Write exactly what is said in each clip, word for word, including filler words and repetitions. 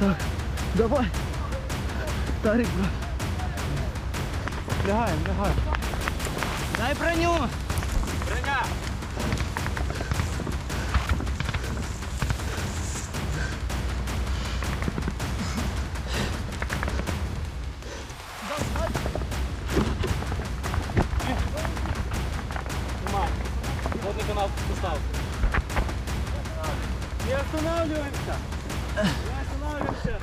Так, давай. Тарик, брат. Лягаем, лягаем. Дай броню. Броня. Водный канал поставил. Не останавливаемся. Не останавливаемся.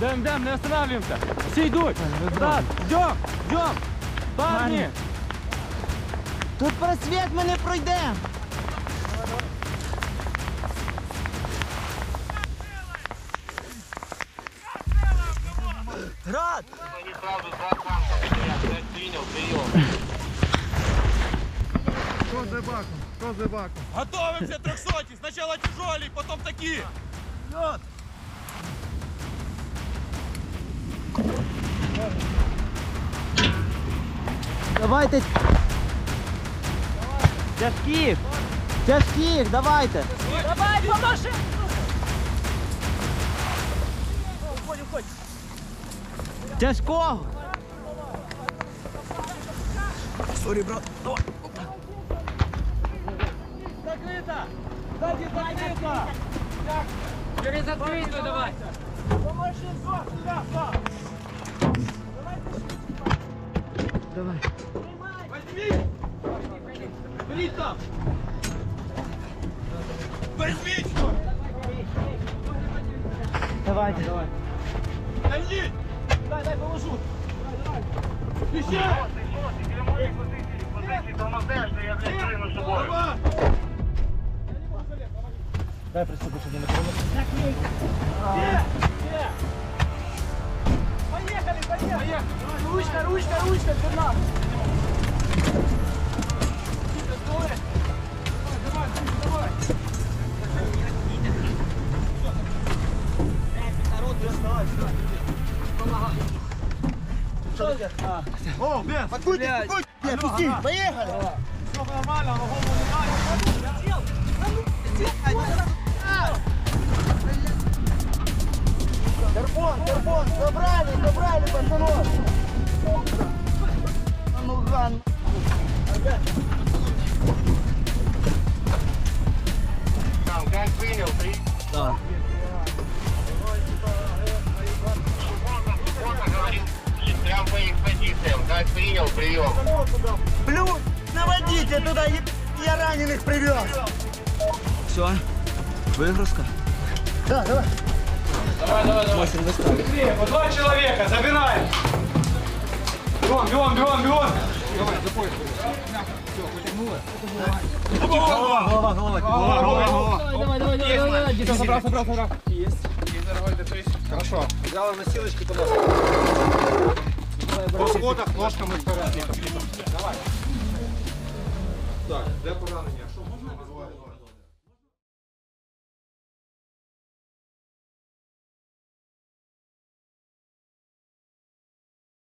Дэм, дэм, не останавливаемся. Все идут. Да, идем, идем. Парни. Тут просвет, мы не пройдем. Рад. Они сразу два танка потеряли. Принял, прием. Кто за баком? Кто за баком? Готовимся, трехсотый. Сначала тяжелый, потом такие. Вперед. Давайте. Тяжких. Тяжких, давайте. Давай, поможем. Уходи, уходи. Тяжко. Сори, брат. Давай. Закрыто! Сзади закрыто! Через открытую давай! Помощь сюда, сюда, сюда! Давай! Возьми! Бери там! Возьми! Давай! Давай! Дай, дай, дай, положу! Давай, давай! Пищай! Дай приступишь один километр. Поехали, поехали! Ручка, ручка, ручка, верна! Давай, давай, давай! Народ, ты оставайся! Помогай! Что это? О, бес! Подпусти, подпусти! Поехали! Все нормально, но голову не дали! Карбон, карбон, забрали, забрали, пацанов! А ну, ган! Там, как принял, три? Да. Суббота говорил, прям по их позициям, как принял, прием. Плюс, наводите туда, я раненых привез. Все, выгрузка? Да, давай. Давай, давай, давай. Быстрее, по два человека, забираем. Бьем, бьем, бьем, бьем. Давай, запой. Все, потянуло. Голова, голова, голова. Голова, голова, голова. Давай, давай, давай, давай. Дитя, собрал, собрал, собрал. Есть. Хорошо. Взяла на силочки туда. По сходах, ножкам и вторым. Давай. Так, для поранения.